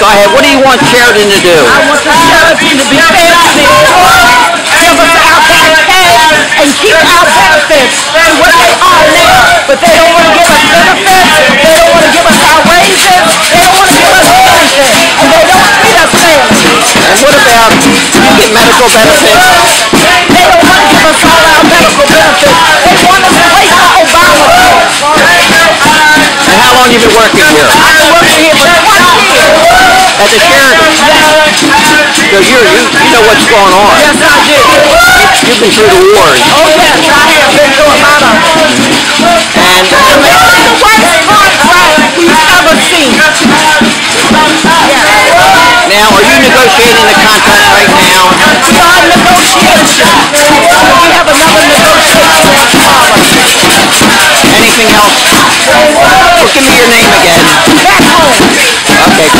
week I have. What do you want Sheridan to do? I want the Sheridan to be fair, give us our benefits and keep our benefits and what they are now. But they don't want to give us benefits, they don't want to give us our raises, they don't want to give us anything, and they don't treat us fairly. And what about, do you get medical benefits? They don't want to give us all our medical benefits. They want us to waste our Obamacare. And how long have you been working here? I've been working here for 1 year. At the Sheridan? Yes. So you know what's going on. Yes, I do. You've been through the wars. Oh, yes, I have been through a lot of them. And this is the worst front ride we've ever seen. Yeah. Now, are you negotiating the contract right now? We are negotiating. We have another negotiation tomorrow. Anything else? Well, give me your name again. Back home. Okay.